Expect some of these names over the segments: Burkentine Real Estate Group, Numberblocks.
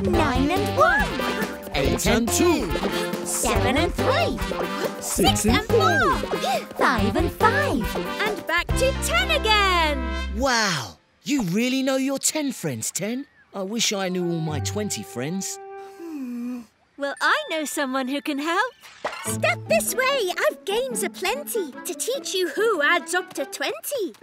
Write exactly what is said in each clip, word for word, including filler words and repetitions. Nine and one. Eight and two. Seven and three. Six and four. Five and five. And back to ten again. Wow. You really know your ten friends, Ten. I wish I knew all my twenty friends. Well, I know someone who can help. Step this way. I've games aplenty to teach you who adds up to twenty.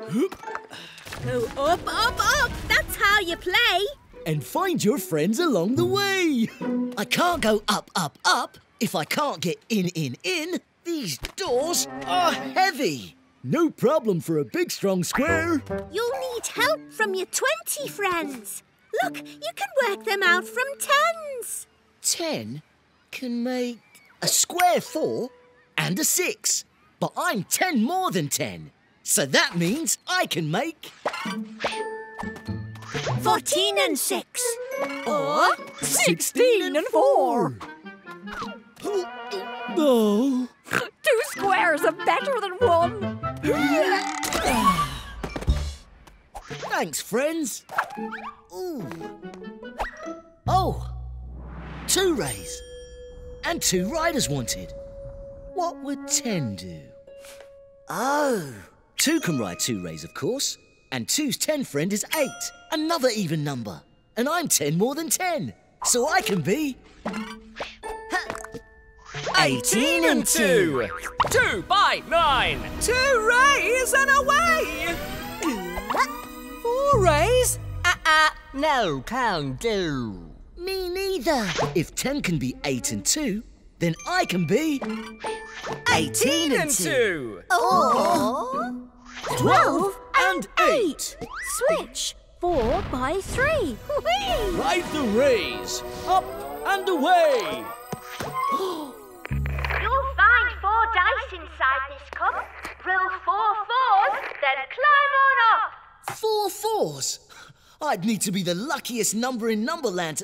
Go up, up, up. That's how you play. And find your friends along the way. I can't go up, up, up if I can't get in, in, in. These doors are heavy. No problem for a big, strong square. You'll need help from your twenty friends. Look, you can work them out from tens. Ten can make a square four and a six. But I'm ten more than ten. So that means I can make... Fourteen and six. Or sixteen and four. Oh. Two squares are better than one. Thanks, friends. Ooh. Oh. Two rays. And two riders wanted. What would ten do? Oh. Two can ride two rays, of course. And two's ten friend is eight, another even number. And I'm ten more than ten, so I can be... Ha. Eighteen and two. Two by nine. Two rays and away. Four rays? Uh-uh, no, can't do. Me neither. If ten can be eight and two, then I can be... Eighteen and two. Or... Twelve and eight. Switch. Four by three. Whee! Ride the rays. Up and away. You'll find four dice inside this cup. Roll four fours, then climb on up. Four fours? I'd need to be the luckiest number in Numberland.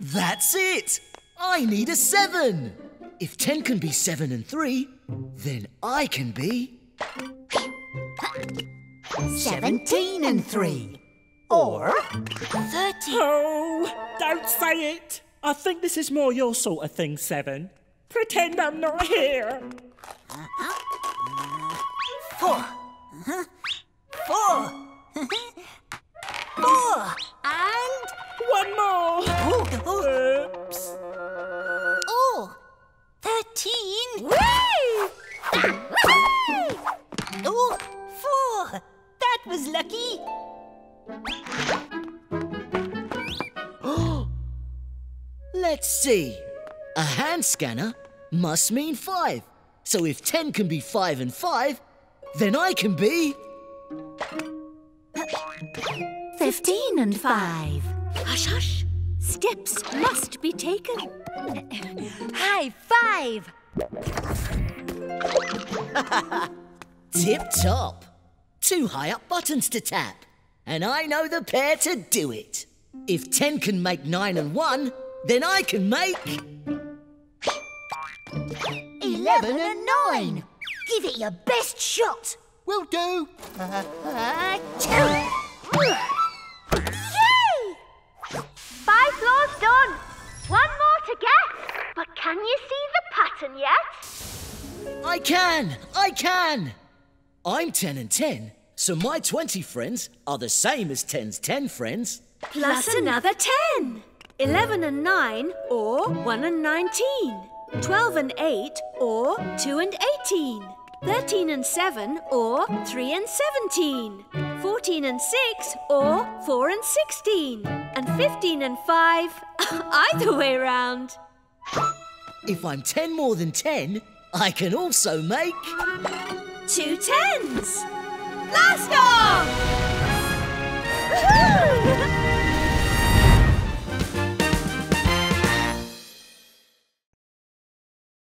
That's it. I need a seven. If ten can be seven and three, then I can be... Seventeen and three. Or thirty. Oh, don't say it. I think this is more your sort of thing, Seven. Pretend I'm not here. Four. Four. Four. And... One more. Oops. Oh. Thirteen. Whee! Oh, four. That was lucky. Let's see. A hand scanner must mean five. So if ten can be five and five, then I can be... Fifteen and five. Hush, hush. Steps must be taken. High five. Tip-top. Two high-up buttons to tap. And I know the pair to do it. If ten can make nine and one, then I can make... Eleven and nine. Give it your best shot. Will do. Uh, two. Yay! Five floors done. One more to get. But can you see the pattern yet? I can. I can. I'm ten and ten, so my twenty friends are the same as ten's ten friends. Plus another ten. Eleven and nine, or one and nineteen. Twelve and eight, or two and eighteen. Thirteen and seven, or three and seventeen. Fourteen and six, or four and sixteen. And fifteen and five, either way round. If I'm ten more than ten, I can also make... Two tens! Blast off!